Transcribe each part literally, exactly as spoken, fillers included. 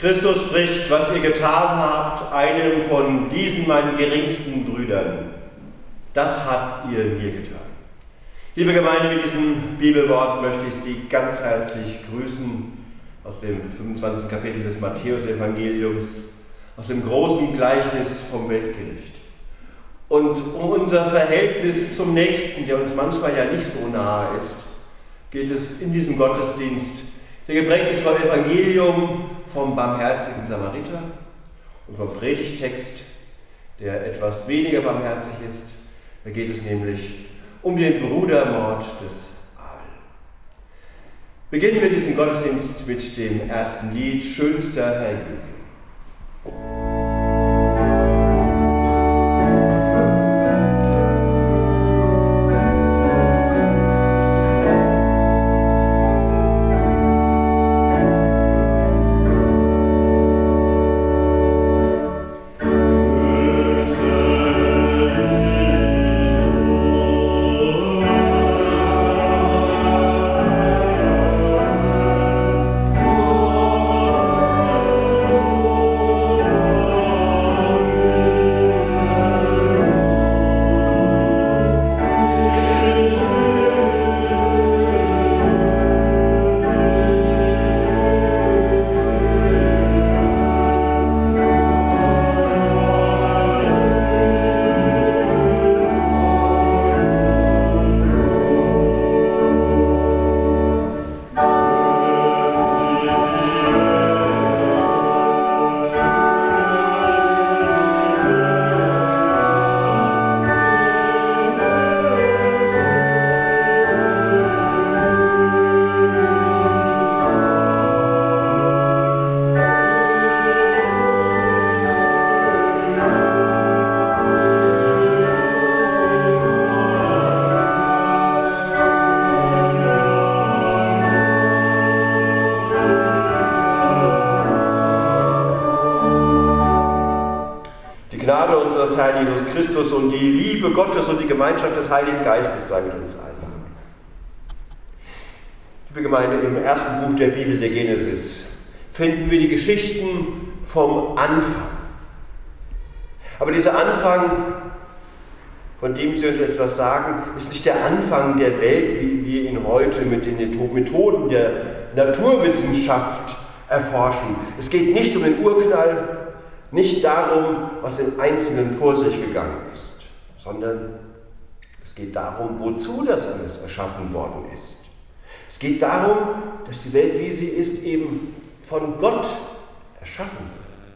Christus spricht, was ihr getan habt, einem von diesen meinen geringsten Brüdern, das habt ihr mir getan. Liebe Gemeinde, mit diesem Bibelwort möchte ich Sie ganz herzlich grüßen aus dem fünfundzwanzigsten Kapitel des Matthäusevangeliums, aus dem großen Gleichnis vom Weltgericht. Und um unser Verhältnis zum Nächsten, der uns manchmal ja nicht so nahe ist, geht es in diesem Gottesdienst, der geprägt ist vom Evangelium, vom barmherzigen Samariter und vom Predigttext, der etwas weniger barmherzig ist. Da geht es nämlich um den Brudermord des Abel. Beginnen wir diesen Gottesdienst mit dem ersten Lied, Schönster Herr Jesu. Herr Jesus Christus und die Liebe Gottes und die Gemeinschaft des Heiligen Geistes sei mit uns allen. Liebe Gemeinde, im ersten Buch der Bibel, der Genesis, finden wir die Geschichten vom Anfang. Aber dieser Anfang, von dem Sie uns etwas sagen, ist nicht der Anfang der Welt, wie wir ihn heute mit den Methoden der Naturwissenschaft erforschen. Es geht nicht um den Urknall, nicht darum, was im Einzelnen vor sich gegangen ist, sondern es geht darum, wozu das alles erschaffen worden ist. Es geht darum, dass die Welt, wie sie ist, eben von Gott erschaffen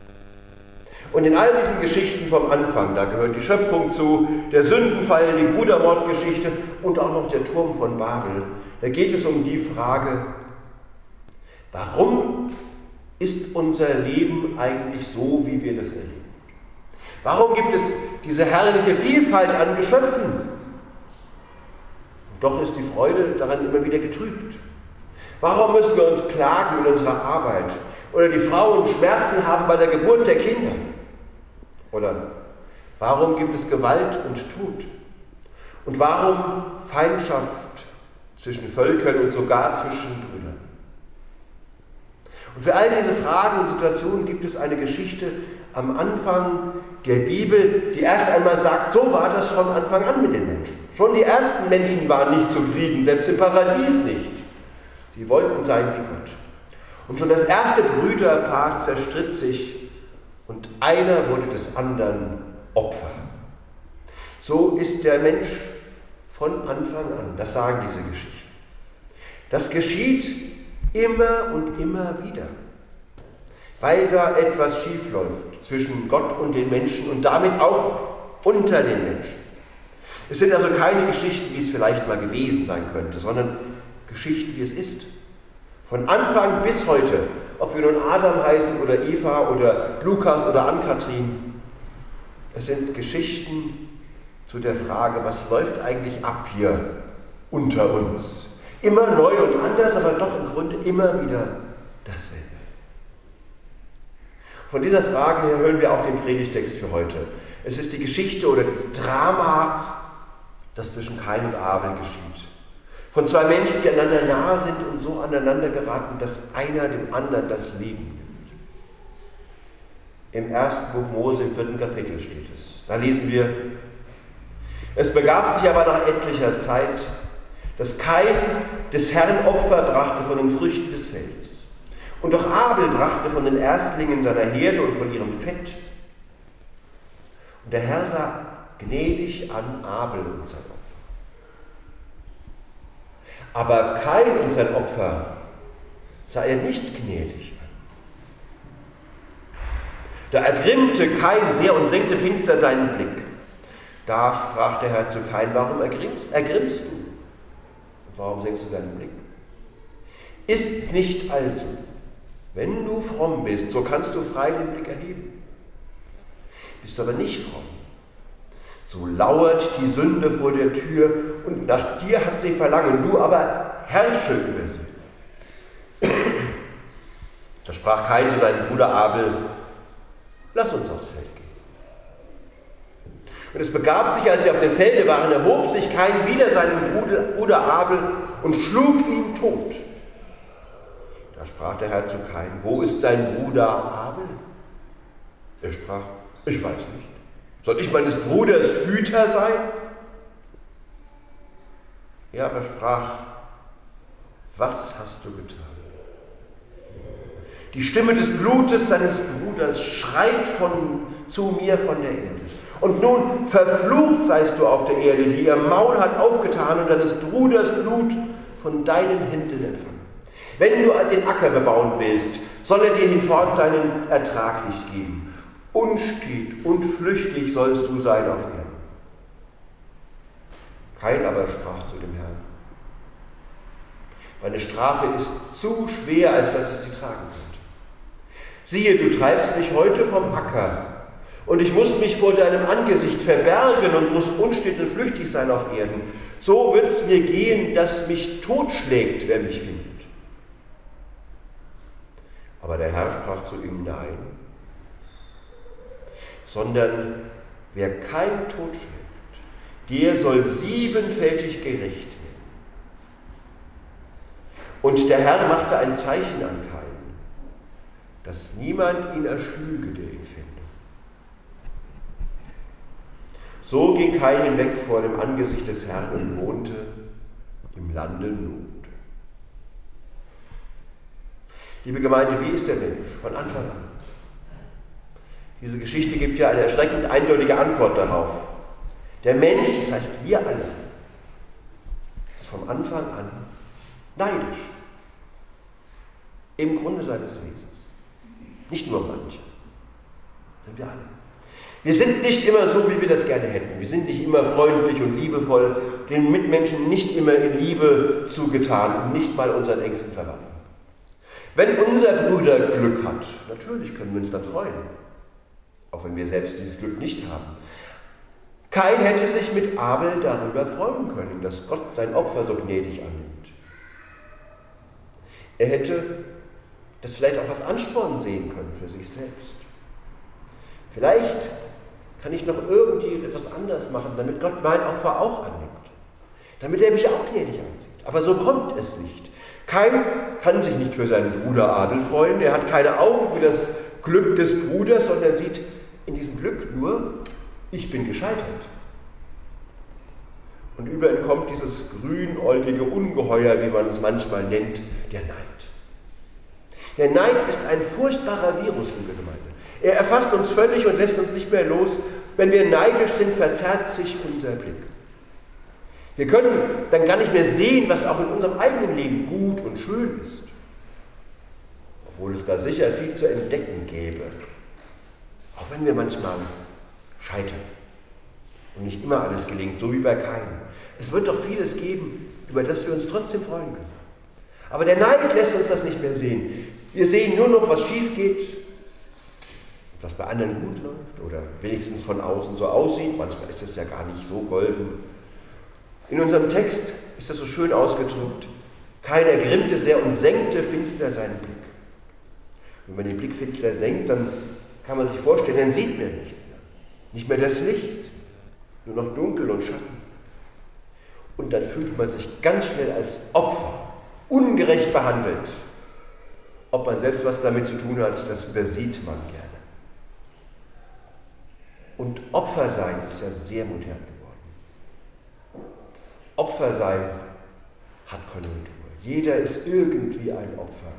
wird. Und in all diesen Geschichten vom Anfang, da gehört die Schöpfung zu, der Sündenfall, die Brudermordgeschichte und auch noch der Turm von Babel, da geht es um die Frage, warum ist unser Leben eigentlich so, wie wir das erleben? Warum gibt es diese herrliche Vielfalt an Geschöpfen? Und doch ist die Freude daran immer wieder getrübt. Warum müssen wir uns plagen in unserer Arbeit? Oder die Frauen Schmerzen haben bei der Geburt der Kinder? Oder warum gibt es Gewalt und Tod? Und warum Feindschaft zwischen Völkern und sogar zwischen Brüdern? Und für all diese Fragen und Situationen gibt es eine Geschichte am Anfang der Bibel, die erst einmal sagt, so war das von Anfang an mit den Menschen. Schon die ersten Menschen waren nicht zufrieden, selbst im Paradies nicht. Sie wollten sein wie Gott. Und schon das erste Brüderpaar zerstritt sich und einer wurde des anderen Opfer. So ist der Mensch von Anfang an, das sagen diese Geschichten. Das geschieht immer und immer wieder, weil da etwas schiefläuft zwischen Gott und den Menschen und damit auch unter den Menschen. Es sind also keine Geschichten, wie es vielleicht mal gewesen sein könnte, sondern Geschichten, wie es ist. Von Anfang bis heute, ob wir nun Adam heißen oder Eva oder Lukas oder Ann-Kathrin, es sind Geschichten zu der Frage, was läuft eigentlich ab hier unter uns? Immer neu und anders, aber doch im Grunde immer wieder dasselbe. Von dieser Frage her hören wir auch den Predigtext für heute. Es ist die Geschichte oder das Drama, das zwischen Kain und Abel geschieht. Von zwei Menschen, die einander nahe sind und so aneinander geraten, dass einer dem anderen das Leben nimmt. Im ersten Buch Mose, im vierten Kapitel steht es. Da lesen wir, es begab sich aber nach etlicher Zeit, dass Kain des Herrn Opfer brachte von den Früchten des Feldes. Und auch Abel brachte von den Erstlingen seiner Herde und von ihrem Fett. Und der Herr sah gnädig an Abel und sein Opfer. Aber Kain und sein Opfer sah er nicht gnädig an. Da ergrimmte Kain sehr und senkte finster seinen Blick. Da sprach der Herr zu Kain, warum ergrimmst, ergrimmst du? Und warum senkst du deinen Blick? Ist nicht also, wenn du fromm bist, so kannst du frei den Blick erheben. Bist aber nicht fromm, so lauert die Sünde vor der Tür und nach dir hat sie Verlangen, du aber herrsche über sie. Da sprach Kain zu seinem Bruder Abel, lass uns aufs Feld gehen. Und es begab sich, als sie auf dem Felde waren, erhob sich Kain wieder seinen Bruder Abel und schlug ihn tot. Da sprach der Herr zu Kain, wo ist dein Bruder Abel? Er sprach, ich weiß nicht. Soll ich meines Bruders Hüter sein? Er aber sprach, was hast du getan? Die Stimme des Blutes deines Bruders schreit von, zu mir von der Erde. Und nun verflucht seist du auf der Erde, die ihr Maul hat aufgetan und deines Bruders Blut von deinen Händen empfangen. Wenn du den Acker bebauen willst, soll er dir hinfort seinen Ertrag nicht geben. Unstet und flüchtig sollst du sein auf Erden. Kain aber sprach zu dem Herrn, meine Strafe ist zu schwer, als dass ich sie tragen könnte. Siehe, du treibst mich heute vom Acker, und ich muss mich vor deinem Angesicht verbergen und muss unstet und flüchtig sein auf Erden. So wird es mir gehen, dass mich totschlägt, wer mich findet. Aber der Herr sprach zu ihm, nein, sondern wer kein Tod schlägt, der soll siebenfältig gerecht werden. Und der Herr machte ein Zeichen an Kain, dass niemand ihn erschlüge, der ihn finde. So ging Kain hinweg vor dem Angesicht des Herrn und wohnte im Lande Not. Liebe Gemeinde, wie ist der Mensch von Anfang an? Diese Geschichte gibt ja eine erschreckend eindeutige Antwort darauf. Der Mensch, das heißt wir alle, ist vom Anfang an neidisch. Im Grunde seines Wesens. Nicht nur manche, sondern wir alle. Wir sind nicht immer so, wie wir das gerne hätten. Wir sind nicht immer freundlich und liebevoll, den Mitmenschen nicht immer in Liebe zugetan und nicht mal unseren engsten Verwandten. Wenn unser Bruder Glück hat, natürlich können wir uns dann freuen. auch wenn wir selbst dieses Glück nicht haben. Kain hätte sich mit Abel darüber freuen können, dass Gott sein Opfer so gnädig annimmt. Er hätte das vielleicht auch als Ansporn sehen können für sich selbst. Vielleicht kann ich noch irgendwie etwas anders machen, damit Gott mein Opfer auch annimmt. Damit er mich auch gnädig ansieht. Aber so kommt es nicht. Kain kann sich nicht für seinen Bruder Abel freuen. Er hat keine Augen für das Glück des Bruders, sondern sieht in diesem Glück nur, ich bin gescheitert. Und über ihn kommt dieses grünäugige Ungeheuer, wie man es manchmal nennt, der Neid. Der Neid ist ein furchtbarer Virus, liebe Gemeinde. Er erfasst uns völlig und lässt uns nicht mehr los. Wenn wir neidisch sind, verzerrt sich unser Blick. Wir können dann gar nicht mehr sehen, was auch in unserem eigenen Leben gut und schön ist. Obwohl es da sicher viel zu entdecken gäbe. Auch wenn wir manchmal scheitern und nicht immer alles gelingt, so wie bei Kain. Es wird doch vieles geben, über das wir uns trotzdem freuen können. Aber der Neid lässt uns das nicht mehr sehen. Wir sehen nur noch, was schief geht, was bei anderen gut läuft oder wenigstens von außen so aussieht. Manchmal ist es ja gar nicht so golden. In unserem Text ist das so schön ausgedrückt. Kain ergrimmte sehr und senkte finster seinen Blick. Wenn man den Blick finster senkt, dann kann man sich vorstellen, dann sieht man nicht mehr. Nicht mehr das Licht, nur noch Dunkel und Schatten. Und dann fühlt man sich ganz schnell als Opfer, ungerecht behandelt. Ob man selbst was damit zu tun hat, das übersieht man gerne. Und Opfer sein ist ja sehr modern geworden. Opfer sein hat Konjunktur. Jeder ist irgendwie ein Opfer.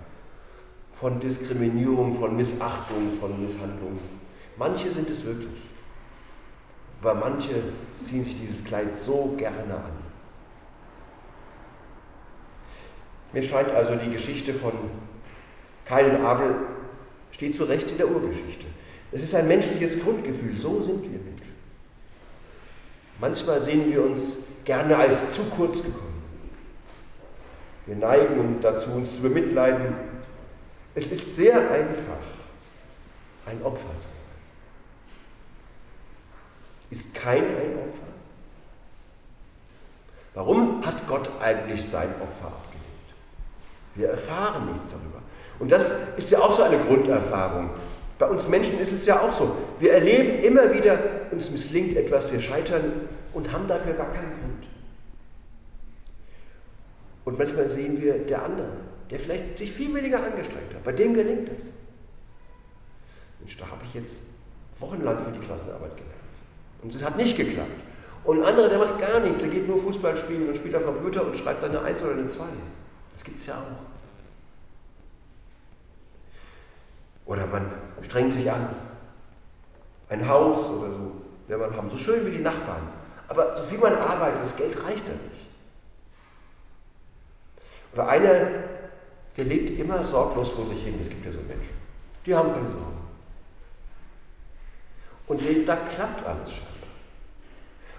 Von Diskriminierung, von Missachtung, von Misshandlung. Manche sind es wirklich. Aber manche ziehen sich dieses Kleid so gerne an. Mir scheint also, die Geschichte von Kain und Abel steht zu Recht in der Urgeschichte. Es ist ein menschliches Grundgefühl, so sind wir Menschen. Manchmal sehen wir uns gerne als zu kurz gekommen. Wir neigen dazu, uns zu bemitleiden. Es ist sehr einfach, ein Opfer zu sein. Ist Kain ein Opfer? Warum hat Gott eigentlich sein Opfer abgelehnt? Wir erfahren nichts darüber. Und das ist ja auch so eine Grunderfahrung. Bei uns Menschen ist es ja auch so. Wir erleben immer wieder, uns misslingt etwas, wir scheitern und haben dafür gar keinen Grund. Und manchmal sehen wir der andere, der vielleicht sich viel weniger angestrengt hat. Bei dem gelingt es. Mensch, da habe ich jetzt wochenlang für die Klassenarbeit gelernt. Und es hat nicht geklappt. Und ein anderer, der macht gar nichts, der geht nur Fußball spielen und spielt am Computer und schreibt dann eine Eins oder eine Zwei. Das gibt es ja auch. Oder man strengt sich an. Ein Haus oder so, will man haben. So schön wie die Nachbarn. Aber so viel man arbeitet, das Geld reicht da nicht. Oder einer, der lebt immer sorglos vor sich hin. Es gibt ja so Menschen. Die haben keine Sorgen. Und lebt, da klappt alles scheinbar.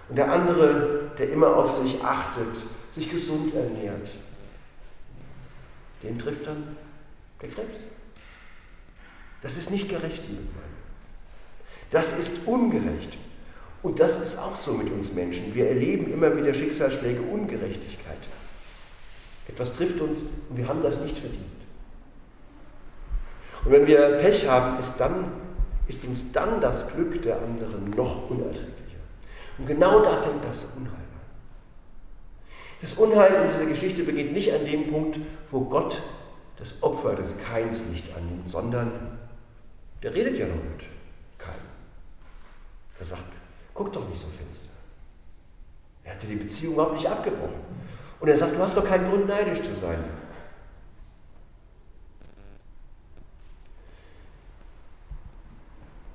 Und der andere, der immer auf sich achtet, sich gesund ernährt, den trifft dann der Krebs. Das ist nicht gerecht, liebe Gemeinde. Das ist ungerecht. Und das ist auch so mit uns Menschen. Wir erleben immer wieder Schicksalsschläge, Ungerechtigkeit. Etwas trifft uns und wir haben das nicht verdient. Und wenn wir Pech haben, ist, dann, ist uns dann das Glück der anderen noch unerträglicher. Und genau da fängt das Unheil an. Das Unheil in dieser Geschichte beginnt nicht an dem Punkt, wo Gott das Opfer des Kains nicht annimmt, sondern der redet ja noch mit Kain. Er sagt, guck doch nicht so finster. Er hatte die Beziehung überhaupt nicht abgebrochen. Und er sagt, du hast doch keinen Grund, neidisch zu sein.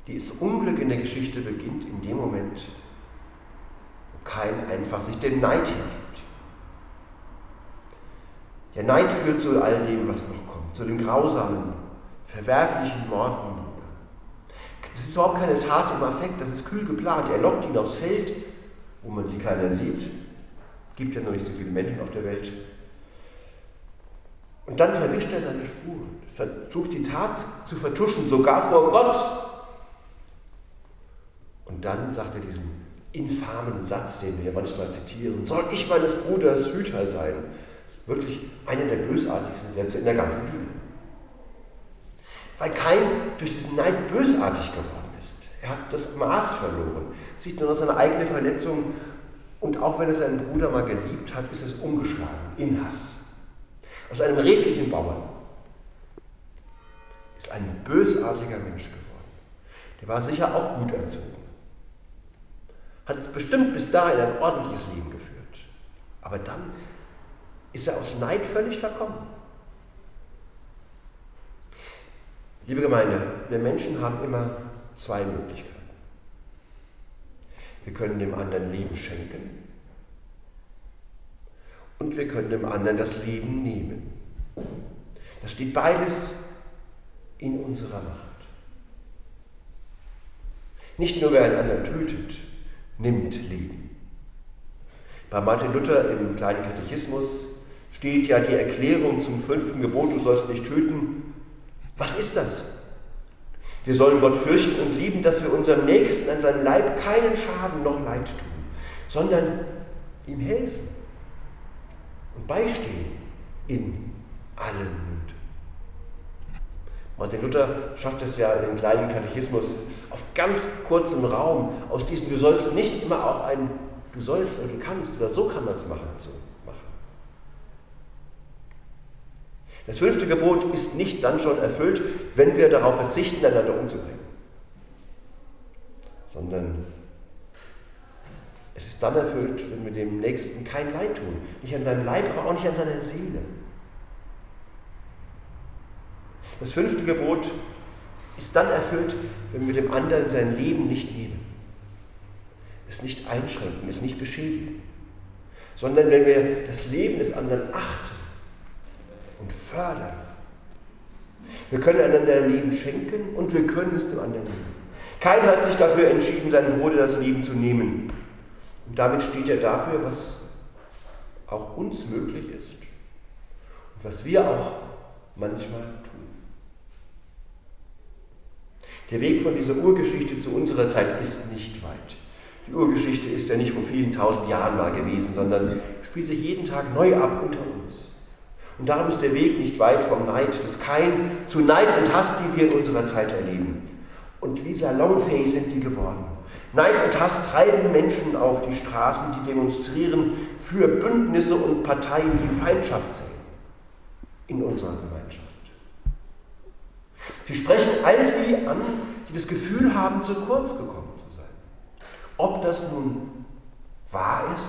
Dieses Unglück in der Geschichte beginnt in dem Moment, wo Kain einfach sich dem Neid hingibt. Der Neid führt zu all dem, was noch kommt, zu den grausamen, verwerflichen Mord am Bruder. Das ist überhaupt keine Tat im Affekt, das ist kühl geplant. Er lockt ihn aufs Feld, wo man sie keiner sieht. Es gibt ja noch nicht so viele Menschen auf der Welt. Und dann verwischt er seine Spuren, versucht die Tat zu vertuschen, sogar vor Gott. Und dann sagt er diesen infamen Satz, den wir ja manchmal zitieren: Soll ich meines Bruders Hüter sein? Das ist wirklich einer der bösartigsten Sätze in der ganzen Bibel. Weil Kain durch diesen Neid bösartig geworden ist. Er hat das Maß verloren, sieht nur noch seine eigene Verletzung, und auch wenn er seinen Bruder mal geliebt hat, ist es umgeschlagen in Hass. Aus einem redlichen Bauern ist ein bösartiger Mensch geworden. Der war sicher auch gut erzogen. Hat bestimmt bis dahin ein ordentliches Leben geführt. Aber dann ist er aus Neid völlig verkommen. Liebe Gemeinde, wir Menschen haben immer zwei Möglichkeiten. Wir können dem anderen Leben schenken und wir können dem anderen das Leben nehmen. Das steht beides in unserer Macht. Nicht nur wer einen anderen tötet, nimmt Leben. Bei Martin Luther im kleinen Katechismus steht ja die Erklärung zum fünften Gebot, du sollst nicht töten. Was ist das? Wir sollen Gott fürchten und lieben, dass wir unserem Nächsten an seinem Leib keinen Schaden noch Leid tun, sondern ihm helfen und beistehen in allem Not. Martin Luther schafft es ja in den kleinen Katechismus auf ganz kurzem Raum aus diesem Du sollst nicht immer auch ein Du sollst oder Du kannst oder so kann man es machen, so machen. Das fünfte Gebot ist nicht dann schon erfüllt, wenn wir darauf verzichten, einander umzubringen. Sondern es ist dann erfüllt, wenn wir dem Nächsten kein Leid tun. Nicht an seinem Leib, aber auch nicht an seiner Seele. Das fünfte Gebot ist dann erfüllt, wenn wir dem anderen sein Leben nicht nehmen. Es nicht einschränken, es nicht beschädigen. Sondern wenn wir das Leben des anderen achten und fördern. Wir können einander Leben schenken und wir können es dem anderen nehmen. Kain hat sich dafür entschieden, seinem Bruder das Leben zu nehmen. Und damit steht er dafür, was auch uns möglich ist und was wir auch manchmal tun. Der Weg von dieser Urgeschichte zu unserer Zeit ist nicht weit. Die Urgeschichte ist ja nicht vor vielen tausend Jahren mal gewesen, sondern spielt sich jeden Tag neu ab unter uns. Und darum ist der Weg nicht weit vom Neid des Kain zu Neid und Hass, die wir in unserer Zeit erleben. Und wie salonfähig sind die geworden. Neid und Hass treiben Menschen auf die Straßen, die demonstrieren für Bündnisse und Parteien, die Feindschaft sehen in unserer Gemeinschaft. Sie sprechen all die an, die das Gefühl haben, zu kurz gekommen zu sein. Ob das nun wahr ist,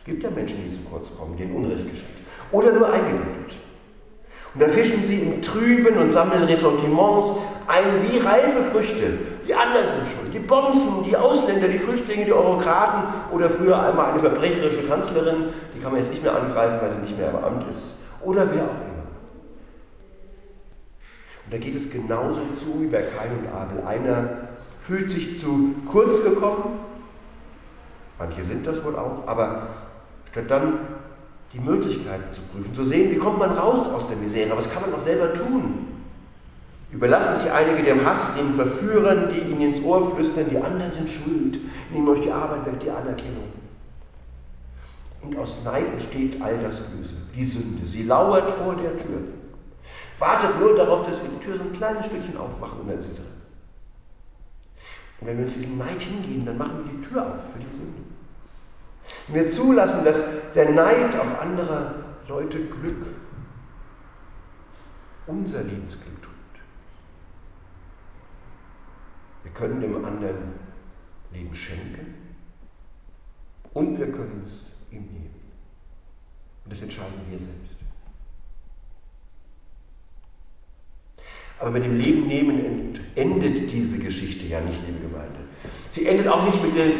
es gibt ja Menschen, die zu kurz kommen, denen Unrecht geschieht, oder nur eingebildet. Und da fischen sie im Trüben und sammeln Ressentiments ein wie reife Früchte. Die anderen sind schuld. Die Bonzen, die Ausländer, die Flüchtlinge, die Eurokraten oder früher einmal eine verbrecherische Kanzlerin, die kann man jetzt nicht mehr angreifen, weil sie nicht mehr im Amt ist. Oder wer auch immer. Und da geht es genauso zu wie bei Kain und Abel. Einer fühlt sich zu kurz gekommen, manche sind das wohl auch, aber statt dann die Möglichkeiten zu prüfen, zu sehen, wie kommt man raus aus der Misere, was kann man auch selber tun. Überlassen sich einige dem Hass, den Verführern, die ihnen ins Ohr flüstern, die anderen sind schuld, nehmen euch die Arbeit weg, die Anerkennung. Und aus Neid entsteht all das Böse, die Sünde, sie lauert vor der Tür. Wartet nur darauf, dass wir die Tür so ein kleines Stückchen aufmachen und dann ist sie drin. Und wenn wir uns diesem Neid hingeben, dann machen wir die Tür auf für die Sünde. Wenn wir zulassen, dass der Neid auf andere Leute Glück, unser Lebensglück tut. Wir können dem anderen Leben schenken und wir können es ihm nehmen. Und das entscheiden wir selbst. Aber mit dem Leben nehmen endet diese Geschichte ja nicht, liebe Gemeinde. Sie endet auch nicht mit dem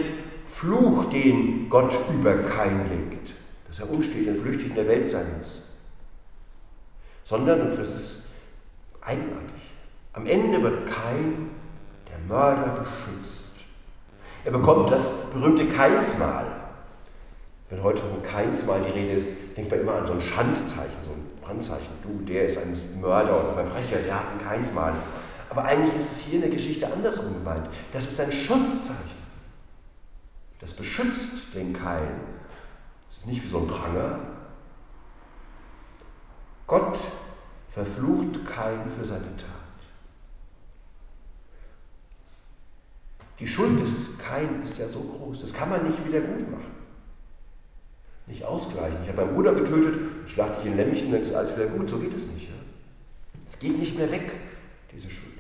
Fluch, den Gott über Kain legt, dass er umsteht und flüchtig in der Welt sein muss. Sondern, und das ist eigenartig, am Ende wird Kain, der Mörder, beschützt. Er bekommt das berühmte Kainsmal. Wenn heute von Kainsmal die Rede ist, denkt man immer an so ein Schandzeichen, so ein Brandzeichen. Du, der ist ein Mörder oder Verbrecher, der hat ein Kainsmal. Aber eigentlich ist es hier in der Geschichte andersrum gemeint. Das ist ein Schutzzeichen. Das beschützt den Kain. Das ist nicht wie so ein Pranger. Gott verflucht Kain für seine Tat. Die Schuld des Kain ist ja so groß, das kann man nicht wieder gut machen. Nicht ausgleichen. Ich habe meinen Bruder getötet, schlachte ich ein Lämmchen, dann ist alles wieder gut. So geht es nicht. Es geht nicht mehr weg, diese Schuld.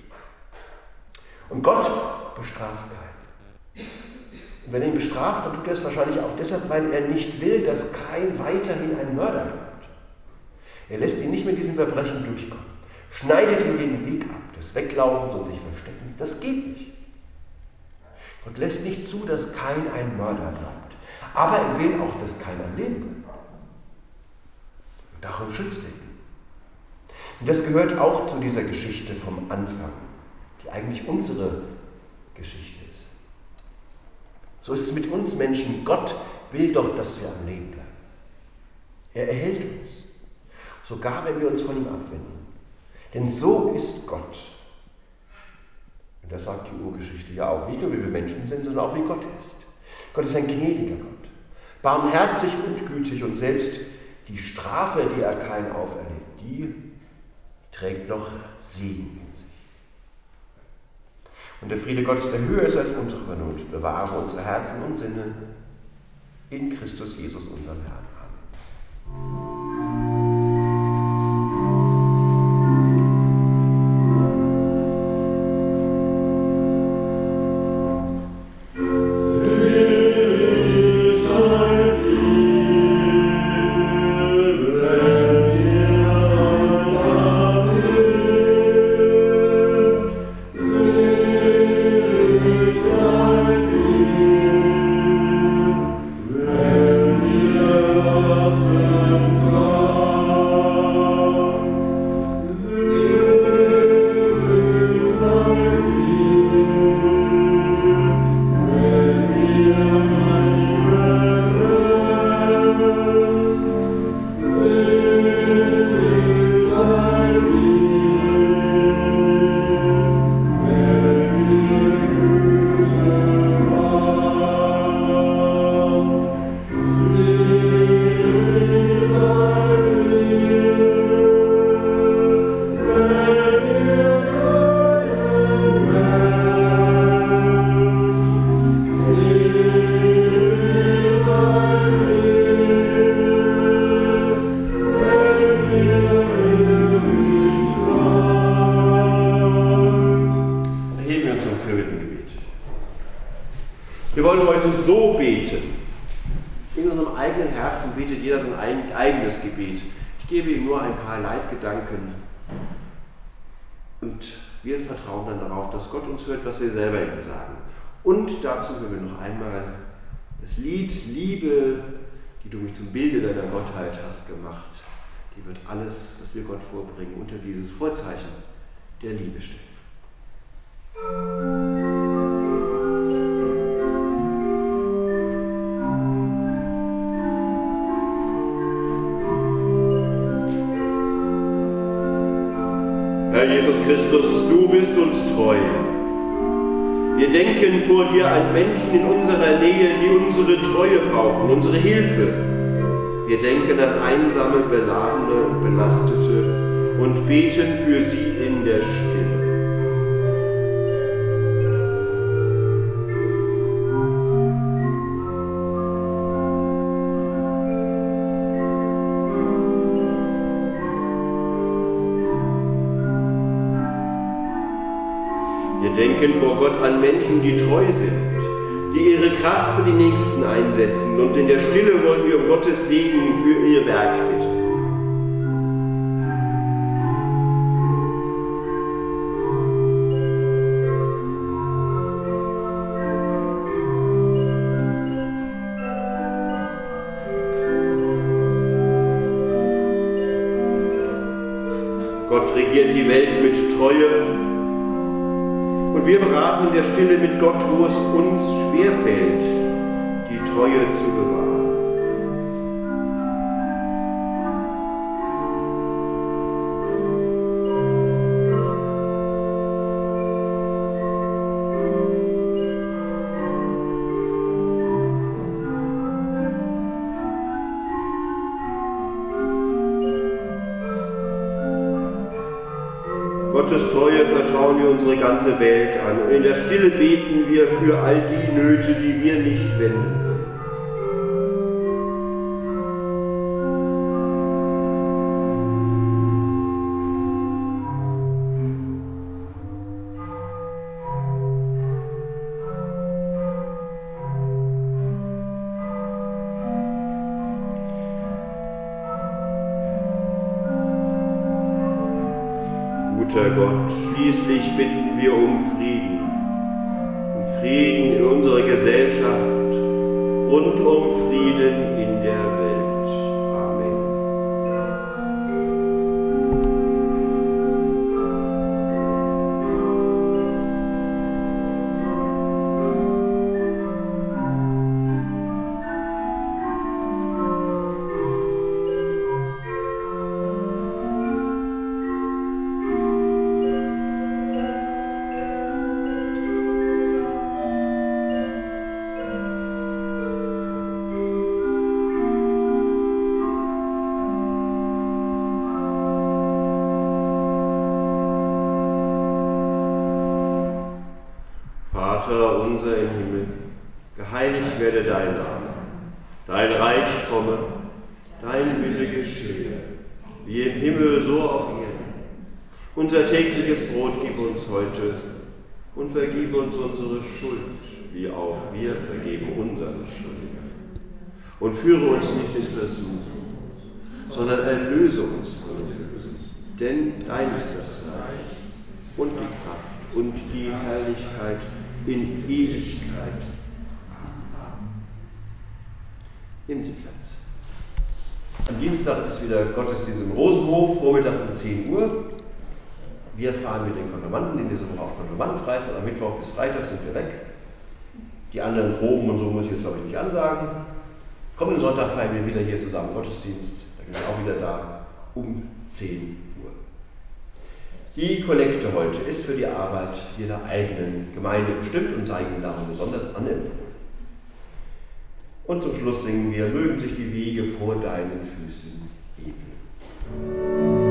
Und Gott bestraft Kain. Und wenn er ihn bestraft, dann tut er es wahrscheinlich auch deshalb, weil er nicht will, dass Kain weiterhin ein Mörder bleibt. Er lässt ihn nicht mit diesem Verbrechen durchkommen. Schneidet ihm den Weg ab, das Weglaufen und sich Verstecken. Das geht nicht. Gott lässt nicht zu, dass Kain ein Mörder bleibt. Aber er will auch, dass Kain am Leben bleibt. Und darum schützt er ihn. Und das gehört auch zu dieser Geschichte vom Anfang, die eigentlich unsere Geschichte ist. So ist es mit uns Menschen. Gott will doch, dass wir am Leben bleiben. Er erhält uns, sogar wenn wir uns von ihm abwenden. Denn so ist Gott. Und das sagt die Urgeschichte ja auch. Nicht nur, wie wir Menschen sind, sondern auch, wie Gott ist. Gott ist ein gnädiger Gott. Barmherzig und gütig. Und selbst die Strafe, die er Kain auferlegt, die trägt noch Segen in sich. Und der Friede Gottes, der höher ist als unsere Vernunft, bewahre unsere Herzen und Sinne in Christus Jesus, unserem Herrn. Amen. Wir Gott vorbringen, unter dieses Vorzeichen der Liebe stellen. Herr Jesus Christus, du bist uns treu. Wir denken vor dir an Menschen in unserer Nähe, die unsere Treue brauchen, unsere Hilfe. Wir denken an einsame, beladene und belastete und beten für sie in der Stille. Wir denken vor Gott an Menschen, die treu sind, die ihre Kraft für die Nächsten einsetzen, und in der Stille wollen wir um Gottes Segen für ihr Werk bitten. Gott regiert die Welt mit Treue. Und wir beraten in der Stille mit Gott, wo es uns schwerfällt, die Treue zu bewahren. Gottes Treue vertrauen wir unsere ganze Welt an und in der Stille beten wir für all die Nöte, die wir nicht wenden können. Guter Gott, schließlich bitten wir um Frieden, um Frieden in unserer Gesellschaft und um Frieden in der Welt. Vater unser im Himmel, geheiligt werde dein Name, dein Reich komme, dein Wille geschehe, wie im Himmel so auf Erden. Unser tägliches Brot gib uns heute und vergib uns unsere Schuld, wie auch wir vergeben unseren Schuldigen. Und führe uns nicht in Versuchung, sondern erlöse uns von dem Bösen, denn dein ist das Reich und die Kraft und die Herrlichkeit in Ewigkeit. Nehmen Sie Platz. Am Dienstag ist wieder Gottesdienst im Rosenhof, vormittags um zehn Uhr. Wir fahren mit den Konfirmanden in diese Woche auf Konfirmandenfreizeit. Am Mittwoch bis Freitag sind wir weg. Die anderen Proben und so muss ich jetzt, glaube ich, nicht ansagen. Kommenden Sonntag feiern wir wieder hier zusammen Gottesdienst. Da sind wir auch wieder da um zehn Uhr. Die Kollekte heute ist für die Arbeit jeder eigenen Gemeinde bestimmt und sei Ihnen darum besonders anempfohlen. Und zum Schluss singen wir: Mögen sich die Wege vor deinen Füßen ebnen.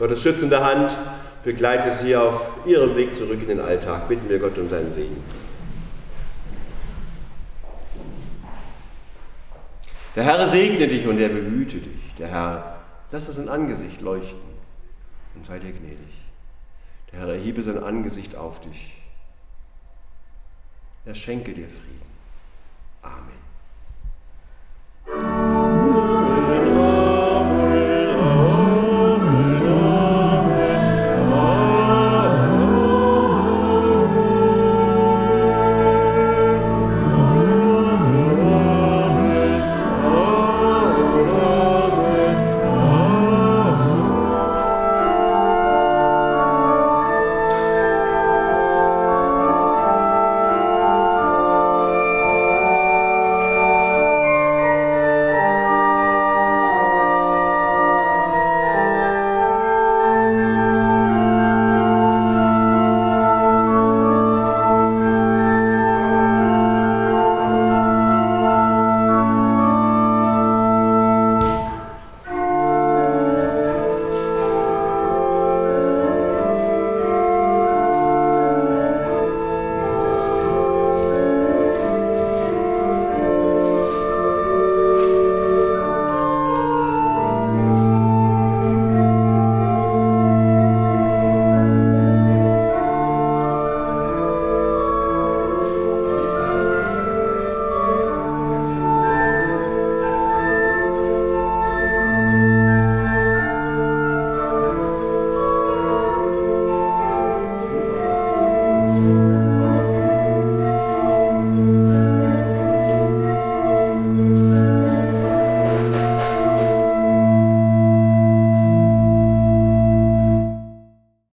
Gottes schützende Hand begleitet Sie auf Ihrem Weg zurück in den Alltag. Bitten wir Gott um seinen Segen. Der Herr segne dich und er behüte dich. Der Herr lasse sein Angesicht leuchten und sei dir gnädig. Der Herr erhebe sein Angesicht auf dich. Er schenke dir Frieden. Amen.